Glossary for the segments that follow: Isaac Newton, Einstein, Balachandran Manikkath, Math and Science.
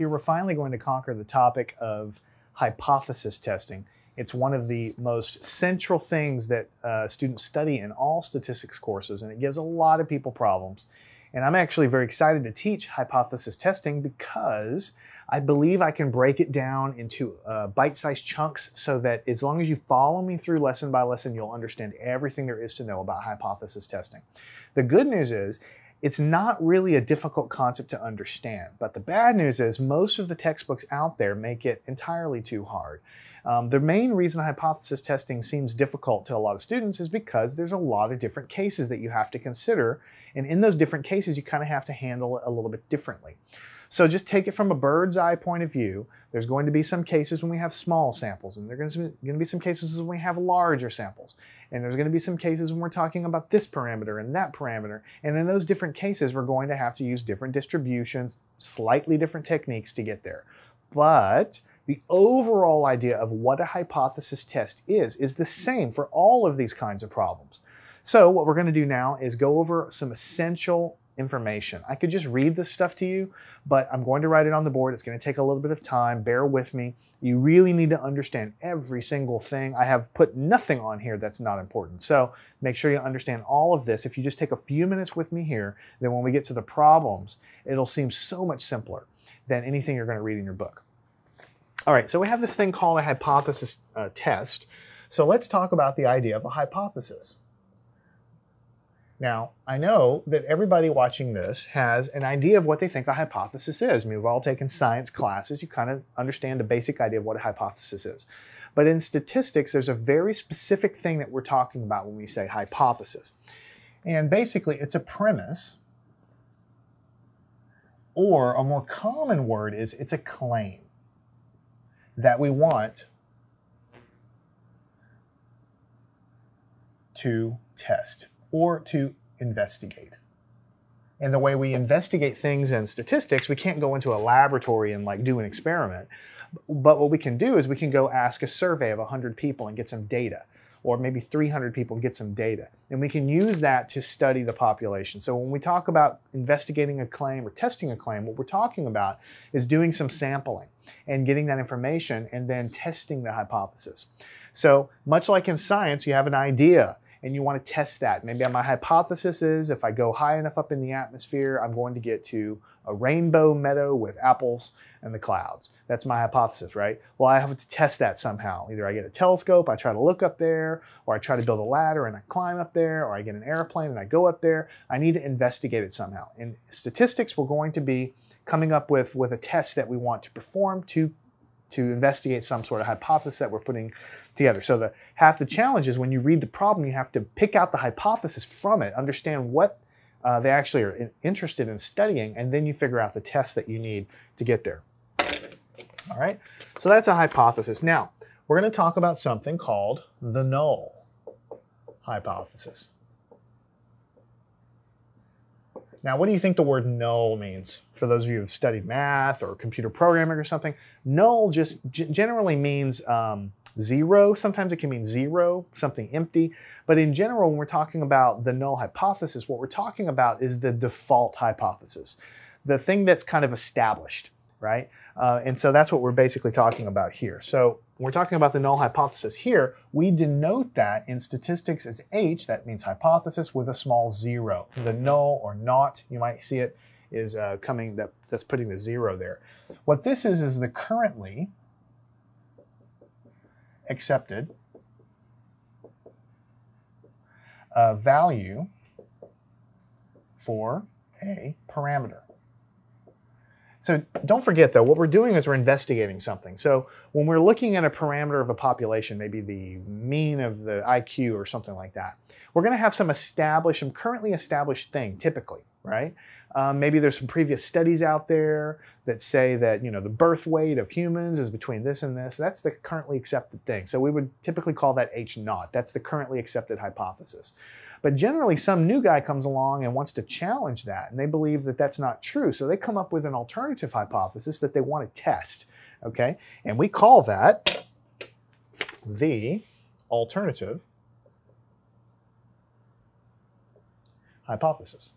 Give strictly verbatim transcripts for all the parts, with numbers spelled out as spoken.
Here we're finally going to conquer the topic of hypothesis testing. It's one of the most central things that uh, students study in all statistics courses, and it gives a lot of people problems. And I'm actually very excited to teach hypothesis testing because I believe I can break it down into uh, bite-sized chunks so that as long as you follow me through lesson by lesson, you'll understand everything there is to know about hypothesis testing. The good news is it's not really a difficult concept to understand, but the bad news is most of the textbooks out there make it entirely too hard. Um, the main reason hypothesis testing seems difficult to a lot of students is because there's a lot of different cases that you have to consider, and in those different cases you kind of have to handle it a little bit differently. So just take it from a bird's eye point of view. There's going to be some cases when we have small samples, and there's going to be some cases when we have larger samples. And there's going to be some cases when we're talking about this parameter and that parameter. And in those different cases, we're going to have to use different distributions, slightly different techniques to get there. But the overall idea of what a hypothesis test is, is the same for all of these kinds of problems. So what we're going to do now is go over some essential information. I could just read this stuff to you, but I'm going to write it on the board. It's going to take a little bit of time. Bear with me. You really need to understand every single thing. I have put nothing on here that's not important. So make sure you understand all of this. If you just take a few minutes with me here, then when we get to the problems, it'll seem so much simpler than anything you're going to read in your book. All right, so we have this thing called a hypothesis uh, test. So let's talk about the idea of a hypothesis. Now, I know that everybody watching this has an idea of what they think a hypothesis is. I mean, we've all taken science classes. You kind of understand a basic idea of what a hypothesis is. But in statistics, there's a very specific thing that we're talking about when we say hypothesis. And basically, it's a premise, or a more common word is it's a claim that we want to test or to investigate. And the way we investigate things in statistics, we can't go into a laboratory and like do an experiment. But what we can do is we can go ask a survey of one hundred people and get some data, or maybe three hundred people and get some data. And we can use that to study the population. So when we talk about investigating a claim or testing a claim, what we're talking about is doing some sampling and getting that information and then testing the hypothesis. So much like in science, you have an idea and you want to test that. Maybe my hypothesis is if I go high enough up in the atmosphere, I'm going to get to a rainbow meadow with apples and the clouds. That's my hypothesis, right? Well, I have to test that somehow. Either I get a telescope, I try to look up there, or I try to build a ladder and I climb up there, or I get an airplane and I go up there. I need to investigate it somehow. In statistics, we're going to be coming up with, with a test that we want to perform to to investigate some sort of hypothesis that we're putting together. So the, half the challenge is when you read the problem, you have to pick out the hypothesis from it, understand what uh, they actually are in, interested in studying, and then you figure out the tests that you need to get there. All right, so that's a hypothesis. Now, we're gonna talk about something called the null hypothesis. Now, what do you think the word null means? For those of you who've studied math or computer programming or something, null just generally means um, zero. Sometimes it can mean zero, something empty. But in general, when we're talking about the null hypothesis, what we're talking about is the default hypothesis, the thing that's kind of established, right? Uh, and so that's what we're basically talking about here. So when we're talking about the null hypothesis here, we denote that in statistics as H, that means hypothesis, with a small zero. The null or naught, you might see it, is uh, coming, that, that's putting the zero there. What this is is the currently accepted uh, value for a parameter. So don't forget though, what we're doing is we're investigating something. So when we're looking at a parameter of a population, maybe the mean of the I Q or something like that, we're gonna have some established, some currently established thing typically, right? Um, maybe there's some previous studies out there that say that, you know, the birth weight of humans is between this and this. That's the currently accepted thing. So we would typically call that H naught. That's the currently accepted hypothesis. But generally, some new guy comes along and wants to challenge that, and they believe that that's not true. So they come up with an alternative hypothesis that they want to test, okay? And we call that the alternative hypothesis.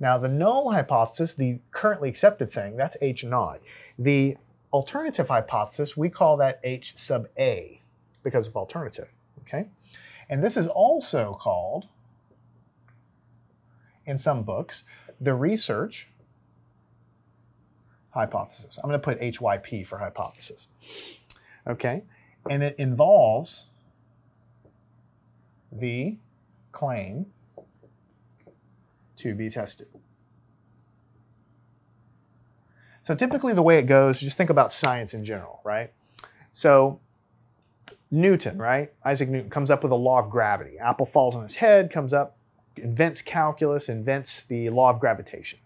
Now, the null hypothesis, the currently accepted thing, that's H naught. The alternative hypothesis, we call that H sub A because of alternative, okay? And this is also called, in some books, the research hypothesis. I'm going to put H Y P for hypothesis, okay? And it involves the claim to be tested. So typically the way it goes, just think about science in general, right? So Newton, right? Isaac Newton comes up with the law of gravity. Apple falls on his head, comes up, invents calculus, invents the law of gravitation,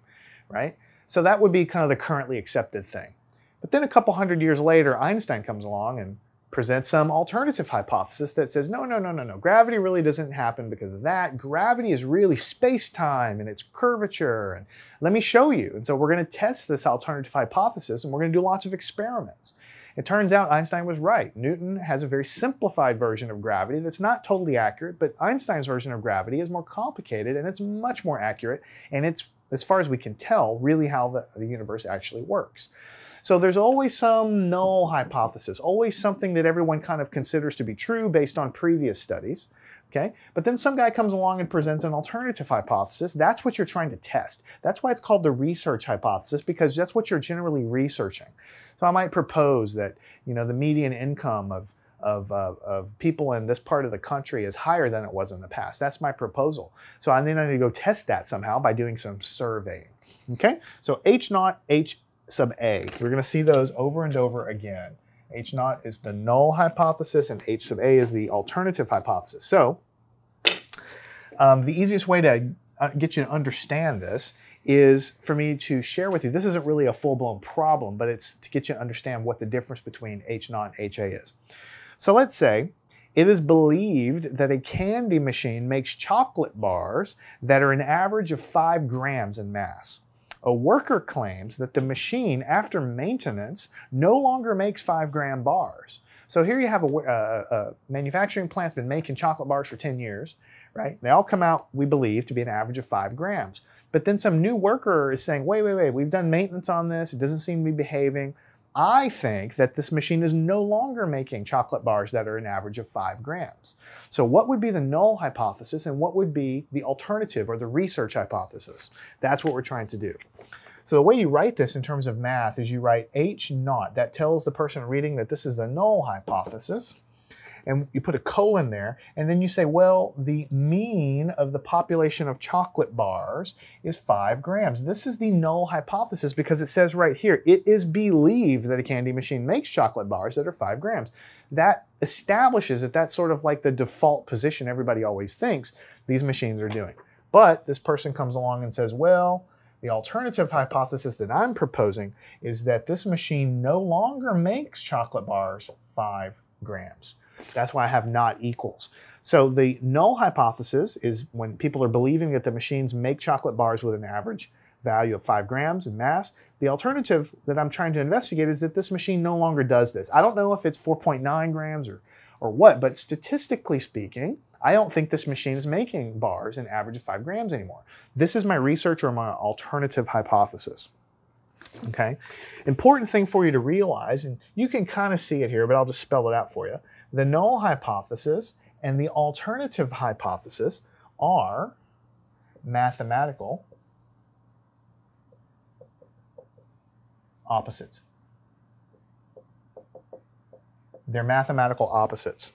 right? So that would be kind of the currently accepted thing. But then a couple hundred years later, Einstein comes along and presents some alternative hypothesis that says, no, no, no, no, no. Gravity really doesn't happen because of that. Gravity is really space-time and its curvature. And let me show you. And so we're going to test this alternative hypothesis, and we're going to do lots of experiments. It turns out Einstein was right. Newton has a very simplified version of gravity that's not totally accurate, but Einstein's version of gravity is more complicated, and it's much more accurate, and it's, as far as we can tell, really how the, the universe actually works. So there's always some null hypothesis, always something that everyone kind of considers to be true based on previous studies, okay? But then some guy comes along and presents an alternative hypothesis. That's what you're trying to test. That's why it's called the research hypothesis, because that's what you're generally researching. So I might propose that, you know, the median income of, of, uh, of people in this part of the country is higher than it was in the past. That's my proposal. So I then I need to go test that somehow by doing some surveying, okay? So H naught, H sub A. We're going to see those over and over again. H naught is the null hypothesis, and H sub A is the alternative hypothesis. So um, the easiest way to get you to understand this is for me to share with you. This isn't really a full-blown problem, but it's to get you to understand what the difference between H naught and H A is. So let's say it is believed that a candy machine makes chocolate bars that are an average of five grams in mass. A worker claims that the machine, after maintenance, no longer makes five gram bars. So here you have a, a, a manufacturing plant's been making chocolate bars for ten years, right? They all come out, we believe, to be an average of five grams. But then some new worker is saying, wait, wait, wait, we've done maintenance on this. It doesn't seem to be behaving. I think that this machine is no longer making chocolate bars that are an average of five grams. So what would be the null hypothesis, and what would be the alternative or the research hypothesis? That's what we're trying to do. So the way you write this in terms of math is you write H naught. That tells the person reading that this is the null hypothesis. And you put a colon there, and then you say, well, the mean of the population of chocolate bars is five grams. This is the null hypothesis because it says right here, it is believed that a candy machine makes chocolate bars that are five grams. That establishes that that's sort of like the default position everybody always thinks these machines are doing. But this person comes along and says, well, the alternative hypothesis that I'm proposing is that this machine no longer makes chocolate bars five grams. That's why I have not equals. So the null hypothesis is when people are believing that the machines make chocolate bars with an average value of five grams in mass. The alternative that I'm trying to investigate is that this machine no longer does this. I don't know if it's four point nine grams or, or what, but statistically speaking, I don't think this machine is making bars an average of five grams anymore. This is my research or my alternative hypothesis. Okay? Important thing for you to realize, and you can kind of see it here, but I'll just spell it out for you. The null hypothesis and the alternative hypothesis are mathematical opposites. They're mathematical opposites,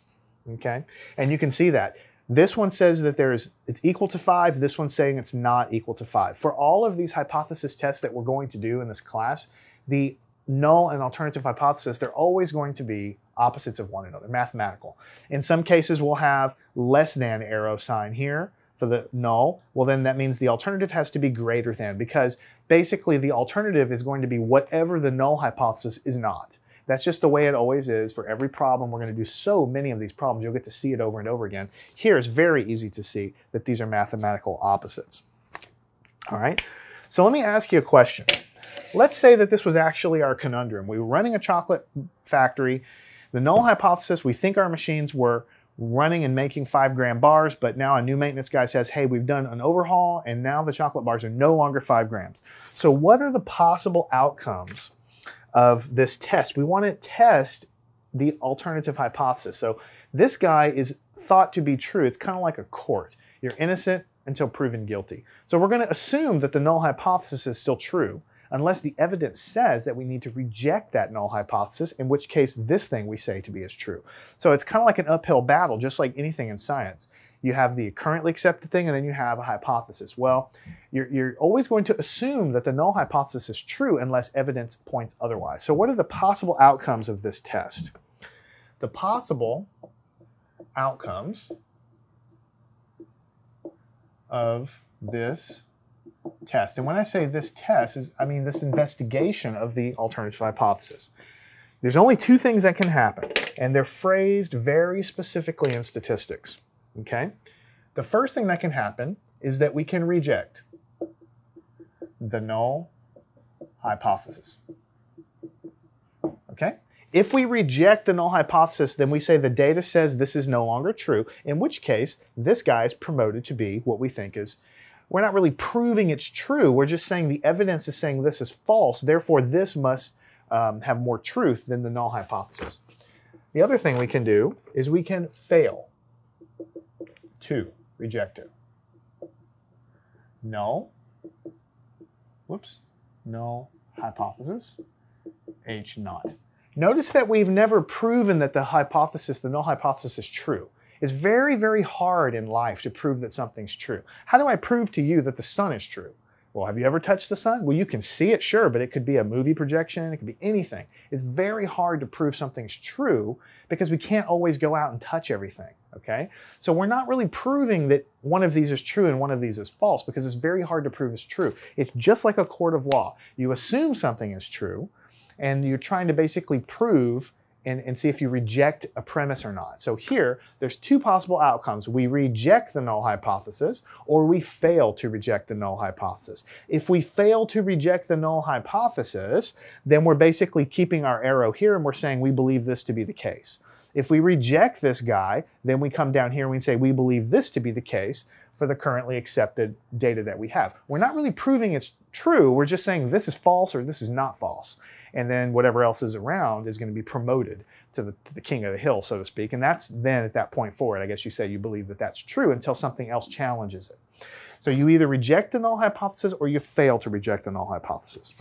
okay? And you can see that. This one says that there's, it's equal to five. This one's saying it's not equal to five. For all of these hypothesis tests that we're going to do in this class, the null and alternative hypothesis, they're always going to be opposites of one another, mathematical. In some cases, we'll have less than arrow sign here for the null. Well, then that means the alternative has to be greater than, because basically the alternative is going to be whatever the null hypothesis is not. That's just the way it always is for every problem. We're going to do so many of these problems, you'll get to see it over and over again. Here, it's very easy to see that these are mathematical opposites. All right, so let me ask you a question. Let's say that this was actually our conundrum. We were running a chocolate factory. The null hypothesis, we think our machines were running and making five gram bars, but now a new maintenance guy says, hey, we've done an overhaul and now the chocolate bars are no longer five grams. So what are the possible outcomes of this test? We want to test the alternative hypothesis. So this guy is thought to be true. It's kind of like a court. You're innocent until proven guilty. So we're going to assume that the null hypothesis is still true, unless the evidence says that we need to reject that null hypothesis, in which case this thing we say to be is true. So it's kind of like an uphill battle, just like anything in science. You have the currently accepted thing, and then you have a hypothesis. Well, you're, you're always going to assume that the null hypothesis is true unless evidence points otherwise. So what are the possible outcomes of this test? The possible outcomes of this test. And when I say this test, is I mean this investigation of the alternative hypothesis. There's only two things that can happen, and they're phrased very specifically in statistics. Okay? The first thing that can happen is that we can reject the null hypothesis. Okay? If we reject the null hypothesis, then we say the data says this is no longer true, in which case this guy is promoted to be what we think is. We're not really proving it's true, we're just saying the evidence is saying this is false, therefore this must um, have more truth than the null hypothesis. The other thing we can do is we can fail to reject it. Null, whoops, null hypothesis, H naught. Notice that we've never proven that the hypothesis, the null hypothesis is true. It's very, very hard in life to prove that something's true. How do I prove to you that the sun is true? Well, have you ever touched the sun? Well, you can see it, sure, but it could be a movie projection, it could be anything. It's very hard to prove something's true because we can't always go out and touch everything, okay? So we're not really proving that one of these is true and one of these is false because it's very hard to prove it's true. It's just like a court of law. You assume something is true and you're trying to basically prove And, and see if you reject a premise or not. So here, there's two possible outcomes. We reject the null hypothesis, or we fail to reject the null hypothesis. If we fail to reject the null hypothesis, then we're basically keeping our arrow here and we're saying we believe this to be the case. If we reject this guy, then we come down here and we say we believe this to be the case for the currently accepted data that we have. We're not really proving it's true, we're just saying this is false or this is not false. And then whatever else is around is going to be promoted to the, to the king of the hill, so to speak. And that's then at that point forward, I guess you say you believe that that's true until something else challenges it. So you either reject the null hypothesis or you fail to reject the null hypothesis.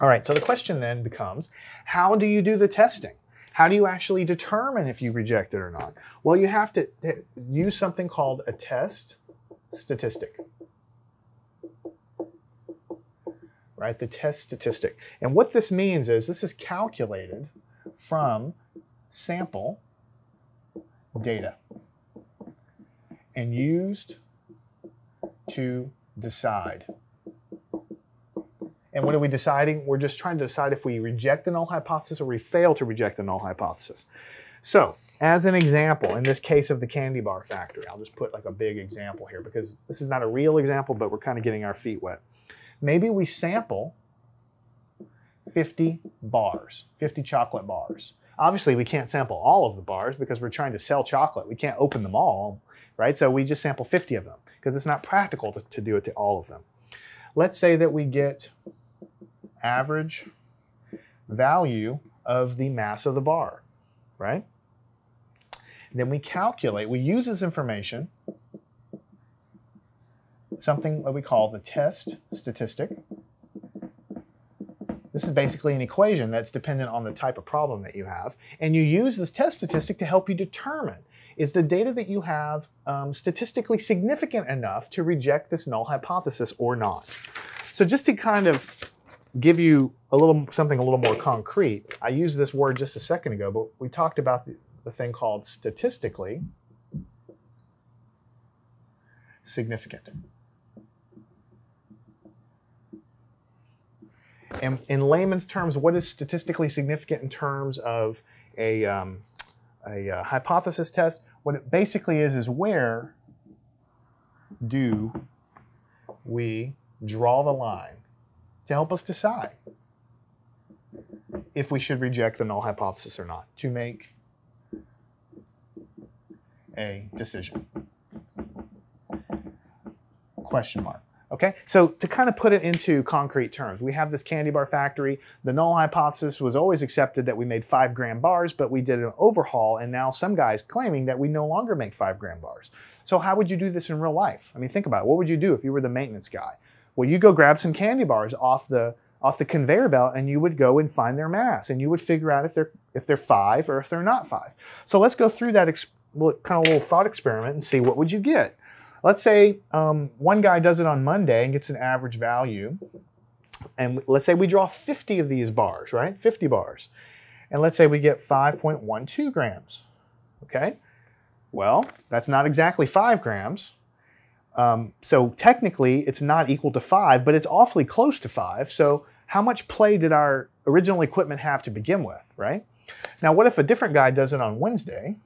All right, so the question then becomes, how do you do the testing? How do you actually determine if you reject it or not? Well, you have to use something called a test statistic. Right, the test statistic. And what this means is this is calculated from sample data and used to decide. And what are we deciding? We're just trying to decide if we reject the null hypothesis or we fail to reject the null hypothesis. So, as an example, in this case of the candy bar factory, I'll just put like a big example here because this is not a real example, but we're kind of getting our feet wet. Maybe we sample fifty bars, fifty chocolate bars. Obviously, we can't sample all of the bars because we're trying to sell chocolate. We can't open them all, right? So we just sample fifty of them because it's not practical to, to do it to all of them. Let's say that we get average value of the mass of the bar, right? Then we calculate, we use this information, something that we call the test statistic. This is basically an equation that's dependent on the type of problem that you have. And you use this test statistic to help you determine, is the data that you have um, statistically significant enough to reject this null hypothesis or not? So just to kind of give you a little something a little more concrete, I used this word just a second ago, but we talked about the, the thing called statistically significant. And in layman's terms, what is statistically significant in terms of a, um, a uh, hypothesis test? What it basically is is where do we draw the line to help us decide if we should reject the null hypothesis or not, to make a decision? Question mark. Okay, so to kind of put it into concrete terms, we have this candy bar factory. The null hypothesis was always accepted that we made five gram bars, but we did an overhaul, and now some guy's claiming that we no longer make five gram bars. So how would you do this in real life? I mean, think about it. What would you do if you were the maintenance guy? Well, you go grab some candy bars off the off the conveyor belt, and you would go and find their mass, and you would figure out if they're if they're five or if they're not five. So let's go through that ex kind of little thought experiment and see what would you get. Let's say um, one guy does it on Monday and gets an average value, and let's say we draw fifty of these bars, right? fifty bars, and let's say we get five point one two grams, okay? Well, that's not exactly five grams, um, so technically it's not equal to five, but it's awfully close to five, so how much play did our original equipment have to begin with, right? Now what if a different guy does it on Wednesday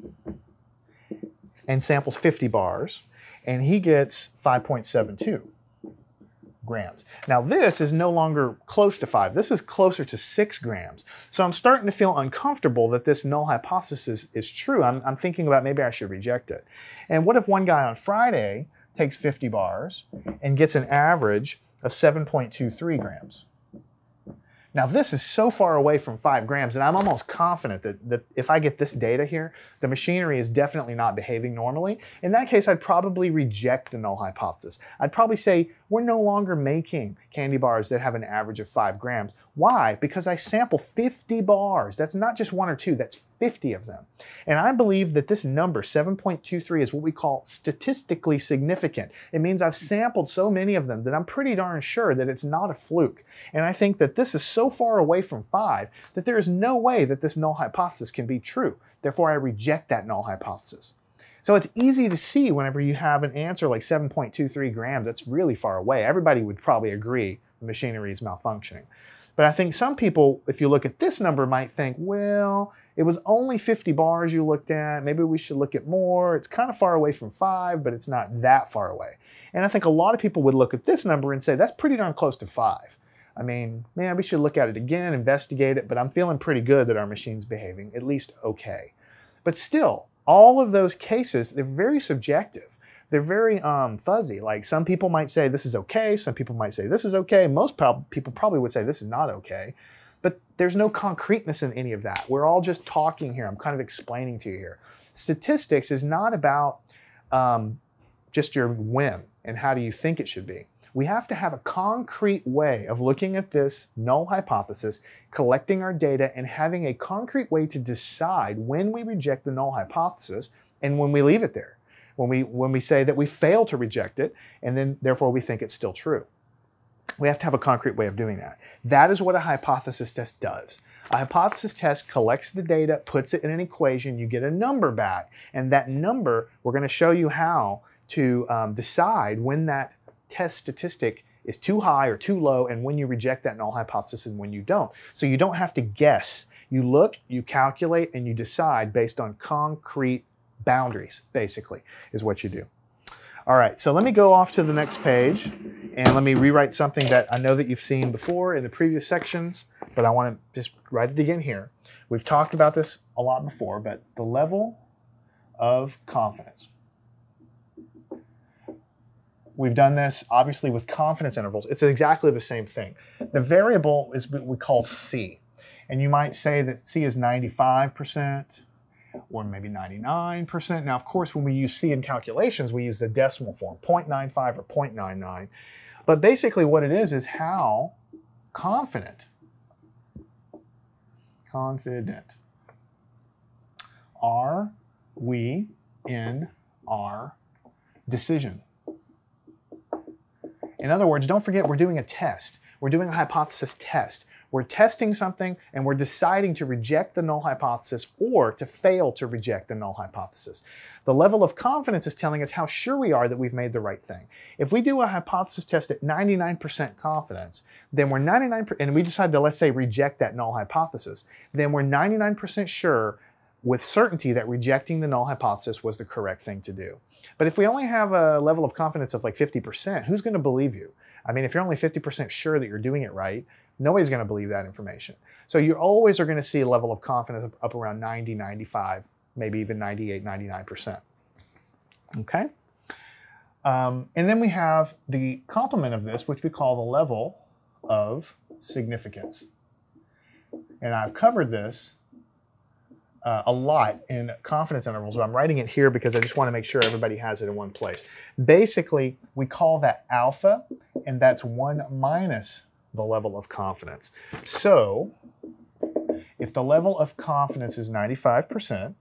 and samples fifty bars, and he gets five point seven two grams. Now this is no longer close to five. This is closer to six grams. So I'm starting to feel uncomfortable that this null hypothesis is true. I'm, I'm thinking about maybe I should reject it. And what if one guy on Friday takes fifty bars and gets an average of seven point two three grams? Now this is so far away from five grams, and I'm almost confident that, that if I get this data here, the machinery is definitely not behaving normally. In that case, I'd probably reject the null hypothesis. I'd probably say, we're no longer making candy bars that have an average of five grams. Why? Because I sample fifty bars. That's not just one or two, that's fifty of them. And I believe that this number, seven point two three, is what we call statistically significant. It means I've sampled so many of them that I'm pretty darn sure that it's not a fluke. And I think that this is so far away from five that there is no way that this null hypothesis can be true. Therefore, I reject that null hypothesis. So it's easy to see whenever you have an answer like seven point two three grams, that's really far away. Everybody would probably agree the machinery is malfunctioning. But I think some people, if you look at this number, might think, well, it was only fifty bars you looked at. Maybe we should look at more. It's kind of far away from five, but it's not that far away. And I think a lot of people would look at this number and say, that's pretty darn close to five. I mean, man, we should look at it again, investigate it, but I'm feeling pretty good that our machine's behaving at least okay. But still, all of those cases, they're very subjective. They're very um, fuzzy. Like some people might say this is okay, some people might say this is okay, most prob people probably would say this is not okay. But there's no concreteness in any of that. We're all just talking here. I'm kind of explaining to you here. Statistics is not about um, just your whim and how do you think it should be. We have to have a concrete way of looking at this null hypothesis, collecting our data, and having a concrete way to decide when we reject the null hypothesis and when we leave it there, when we, when we say that we fail to reject it, and then therefore we think it's still true. We have to have a concrete way of doing that. That is what a hypothesis test does. A hypothesis test collects the data, puts it in an equation, you get a number back, and that number, we're going to show you how to um, decide when that test statistic is too high or too low, and when you reject that null hypothesis and when you don't. So you don't have to guess. You look, you calculate, and you decide based on concrete boundaries, basically, is what you do. All right, so let me go off to the next page, and let me rewrite something that I know that you've seen before in the previous sections, but I want to just write it again here. We've talked about this a lot before, but the level of confidence. We've done this, obviously, with confidence intervals. It's exactly the same thing. The variable is what we call C. And you might say that C is ninety-five percent or maybe ninety-nine percent. Now, of course, when we use C in calculations, we use the decimal form, zero point nine five or zero point nine nine. But basically what it is is how confident, confident are we in our decision? In other words, don't forget we're doing a test. We're doing a hypothesis test. We're testing something and we're deciding to reject the null hypothesis or to fail to reject the null hypothesis. The level of confidence is telling us how sure we are that we've made the right thing. If we do a hypothesis test at ninety-nine percent confidence, then we're ninety-nine percent, and we decide to, let's say, reject that null hypothesis, then we're ninety-nine percent sure with certainty that rejecting the null hypothesis was the correct thing to do. But if we only have a level of confidence of like fifty percent, who's going to believe you? I mean, if you're only fifty percent sure that you're doing it right, nobody's going to believe that information. So you always are going to see a level of confidence up around ninety, ninety-five, maybe even ninety-eight, ninety-nine percent. Okay? Um, and then we have the complement of this, which we call the level of significance. And I've covered this uh, a lot in confidence intervals, but I'm writing it here because I just want to make sure everybody has it in one place. Basically, we call that alpha, and that's one minus the level of confidence. So if the level of confidence is ninety-five percent,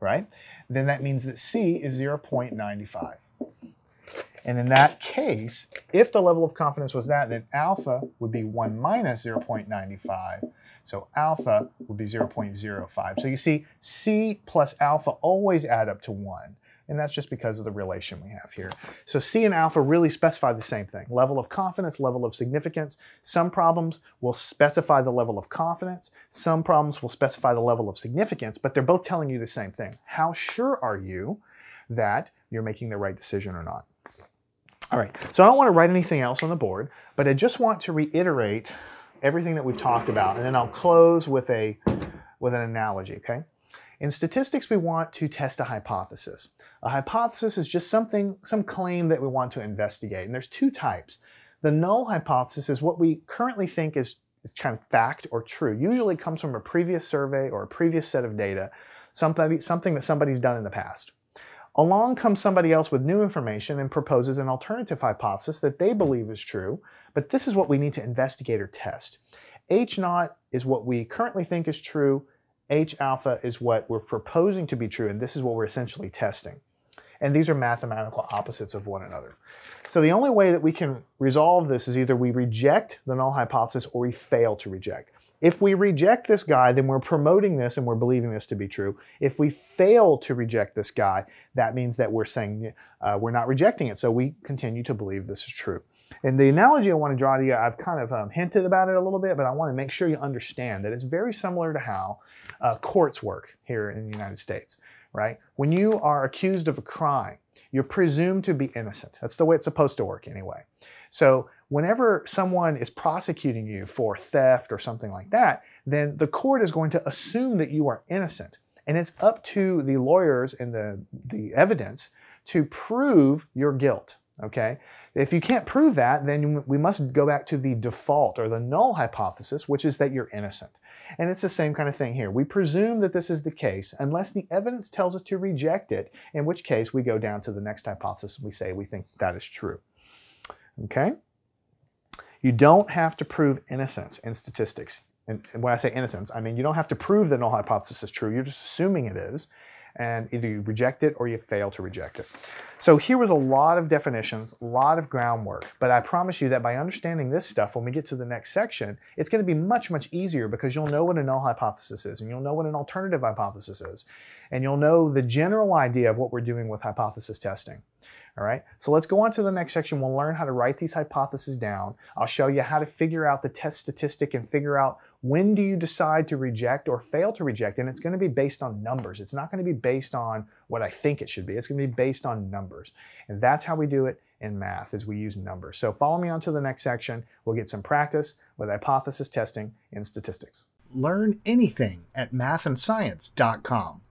right, then that means that C is zero point nine five. And in that case, if the level of confidence was that, then alpha would be one minus zero point nine five. So alpha would be zero point zero five. So you see, C plus alpha always add up to one. And that's just because of the relation we have here. So C and alpha really specify the same thing. Level of confidence, level of significance. Some problems will specify the level of confidence. Some problems will specify the level of significance, but they're both telling you the same thing. How sure are you that you're making the right decision or not? All right, so I don't want to write anything else on the board, but I just want to reiterate everything that we've talked about, and then I'll close with a with an analogy, okay? In statistics, we want to test a hypothesis. A hypothesis is just something, some claim that we want to investigate, and there's two types. The null hypothesis is what we currently think is, is kind of fact or true. Usually it comes from a previous survey or a previous set of data, something, something that somebody's done in the past. Along comes somebody else with new information and proposes an alternative hypothesis that they believe is true, but this is what we need to investigate or test. H naught is what we currently think is true. H alpha is what we're proposing to be true, and this is what we're essentially testing. And these are mathematical opposites of one another. So the only way that we can resolve this is either we reject the null hypothesis or we fail to reject. If we reject this guy, then we're promoting this and we're believing this to be true. If we fail to reject this guy, that means that we're saying uh, we're not rejecting it, so we continue to believe this is true. And the analogy I want to draw to you, I've kind of um, hinted about it a little bit, but I want to make sure you understand that it's very similar to how uh, courts work here in the United States, right? When you are accused of a crime, you're presumed to be innocent. That's the way it's supposed to work anyway. So whenever someone is prosecuting you for theft or something like that, then the court is going to assume that you are innocent. And it's up to the lawyers and the, the evidence to prove your guilt, okay? If you can't prove that, then we must go back to the default or the null hypothesis, which is that you're innocent. And it's the same kind of thing here. We presume that this is the case unless the evidence tells us to reject it, in which case we go down to the next hypothesis and we say we think that is true. Okay? You don't have to prove innocence in statistics. And when I say innocence, I mean you don't have to prove the null hypothesis is true. You're just assuming it is. And either you reject it or you fail to reject it. So here was a lot of definitions, a lot of groundwork, but I promise you that by understanding this stuff, when we get to the next section, it's going to be much, much easier because you'll know what a null hypothesis is, and you'll know what an alternative hypothesis is, and you'll know the general idea of what we're doing with hypothesis testing. All right, so let's go on to the next section. We'll learn how to write these hypotheses down. I'll show you how to figure out the test statistic and figure out when do you decide to reject or fail to reject, and it's going to be based on numbers. It's not going to be based on what I think it should be. It's going to be based on numbers, and that's how we do it in math, is we use numbers. So follow me on to the next section. We'll get some practice with hypothesis testing in statistics. Learn anything at math and science dot com.